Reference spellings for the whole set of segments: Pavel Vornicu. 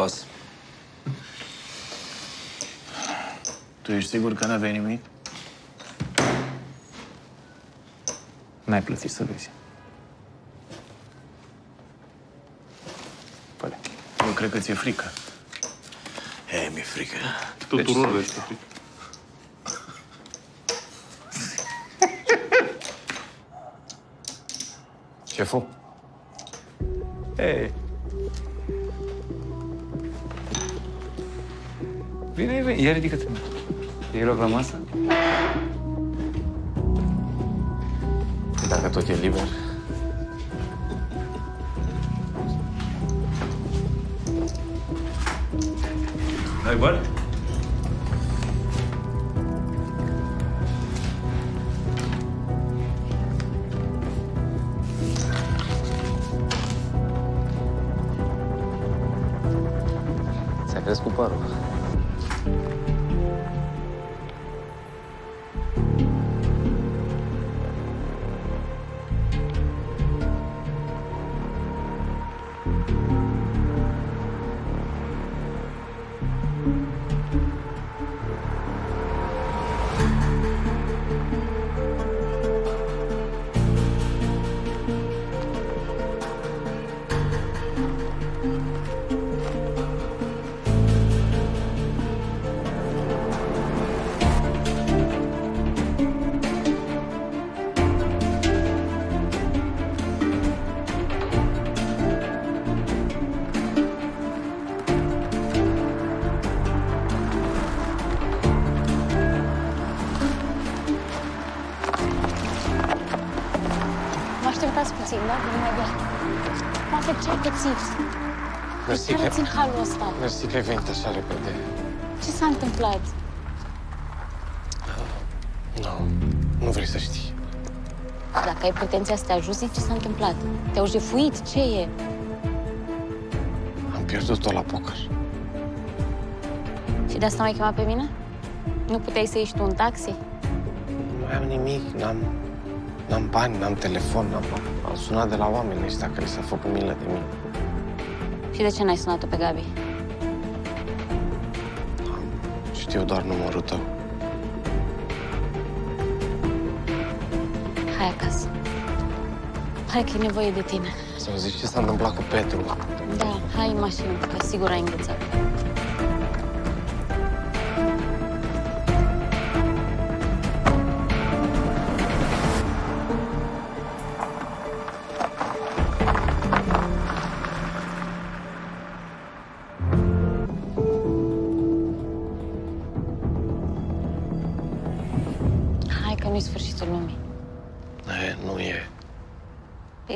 pas. Tu ești sigur că n-aveai nimic? N-ai plătit să vezi. Păi, eu cred că ți-e frică. E, mi-e frică. Tuturor le este frică. Șeful? Ei. Vine, vine. Ia ridică-te. E loc la masă? Dacă tot e liber. Ai bani? S-a crescut părul. Mersi că... țin halul ăsta. Mersi că ai venit așa repede. Ce s-a întâmplat? Nu vrei să știi. Dacă ai pretenția să te ajuți, ce s-a întâmplat? Te-au jefuit? Ce e? Am pierdut-o la poker. Și de asta m-ai chemat pe mine? Nu puteai să ieși tu în taxi? Nu am nimic, n-am bani, n-am telefon, am sunat de la oameni ăștia că li s-a făcut milă de mine. Și de ce n-ai sunat-o pe Gabi? Știu doar numărul tău. Hai acasă. Hai că e nevoie de tine. Să-mi zici ce s-a întâmplat cu Petru. Da, hai în mașină, că sigur ai înghețat.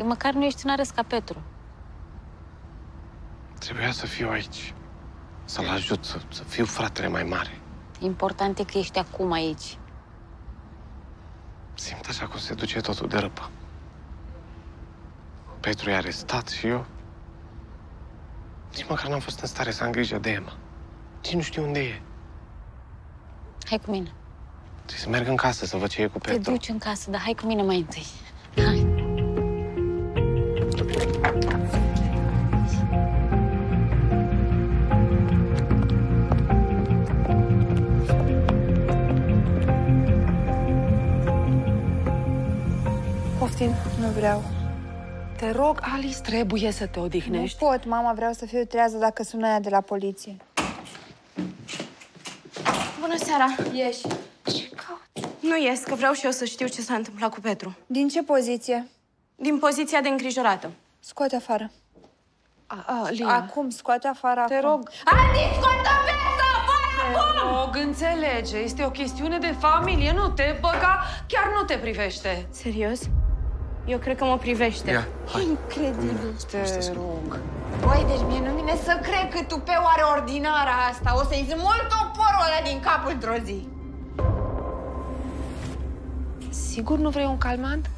Măcar nu ești tânără ca Petru. Trebuia să fiu aici, să-l ajut, să fiu fratele mai mare. Important e că ești acum aici. Simt așa cum se duce totul de răpă. Petru e arestat și eu... nici măcar n-am fost în stare să am grijă de Emma. Nici nu știu unde e. Hai cu mine. Trebuie să merg în casă să văd ce e cu Petru. Te duci în casă, dar hai cu mine mai întâi. Hai. Nu vreau. Te rog, Alice, trebuie să te odihnești. Nu pot, mama, vreau să fiu trează dacă sună aia de la poliție. Bună seara. Ieși. Ce caut? Nu ies, că vreau și eu să știu ce s-a întâmplat cu Petru. Din ce poziție? Din poziția de îngrijorată. Scoate afară. Acum, scoate afară. Te rog. Alice, scoate afară acum! Te rog, înțelege. Este o chestiune de familie. Nu te băga, chiar nu te privește. Serios? Eu cred că mă privește. Ia, hai. Incredibil. Te rog. Băi, deci mie nu vine să cred că tupeu are ordinara asta. O să-i zmult oporul ăla din capul într-o zi. Sigur nu vrei un calmant?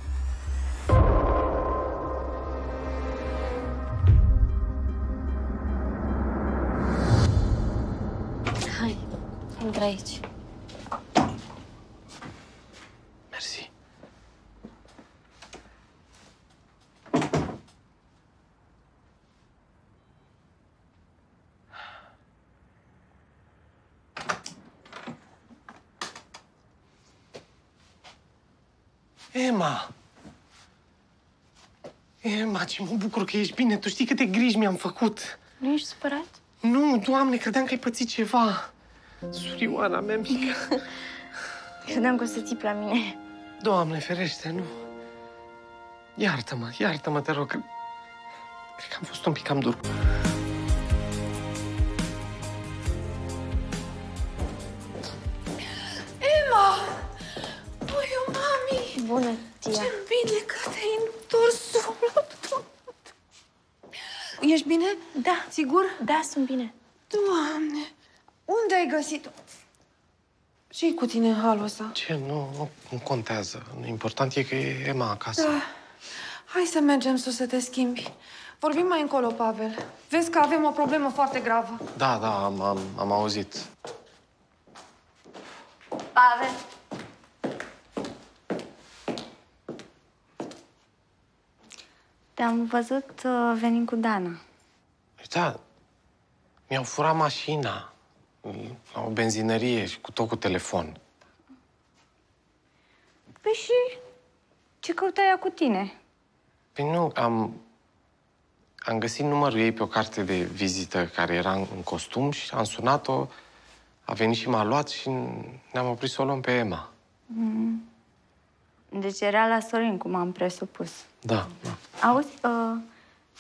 Hai, intră aici. Ema, ce mă bucur că ești bine. Tu știi câte griji mi-am făcut. Nu ești supărat? Nu, Doamne, credeam că ai pățit ceva. Surioara mea mică. Credeam că o să țipi la mine. Doamne, ferește, nu. Iartă-mă, iartă-mă, te rog. Cred că am fost un pic cam dur. Ema! Băi, mami! Bună, tia! Ce bine că te-ai întors la tot! Ești bine? Da. Sigur? Da, sunt bine. Doamne! Unde ai găsit-o? Ce-i cu tine în halul ăsta? Ce? Nu contează. Important e că e Ema acasă. Da. Hai să mergem sus să te schimbi. Vorbim mai încolo, Pavel. Vezi că avem o problemă foarte gravă. Da, da, am auzit. Pavel. Te-am văzut venind cu Dana. Da. Mi-au furat mașina la o benzinărie și cu tot cu telefon. Păi și ce căuta ea cu tine? Păi nu, am găsit numărul ei pe o carte de vizită care era în costum și am sunat-o, a venit și m-a luat și ne-am oprit să o luăm pe Ema. Deci era la Sorin, cum am presupus. Da, da. Auzi,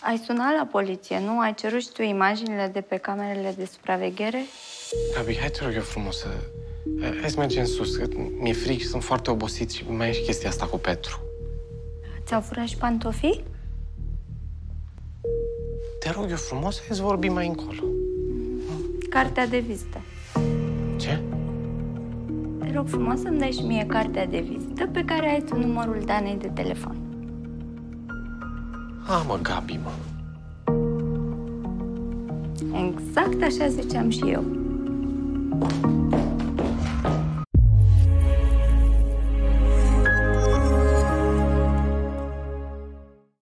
ai sunat la poliție, nu? Ai cerut și tu imaginile de pe camerele de supraveghere? Gabi, hai te rog eu frumos să... Hai să mergem sus, că mi-e frig și sunt foarte obosit și mai e și chestia asta cu Petru. Ți-au furat și pantofii? Te rog eu frumos, hai să vorbim mai încolo. Cartea de vizită. Ce? Te rog frumos să-mi dai și mie cartea de vizită pe care ai tu numărul Danei de telefon. A, mă, Gabi, mă. Exact așa ziceam și eu.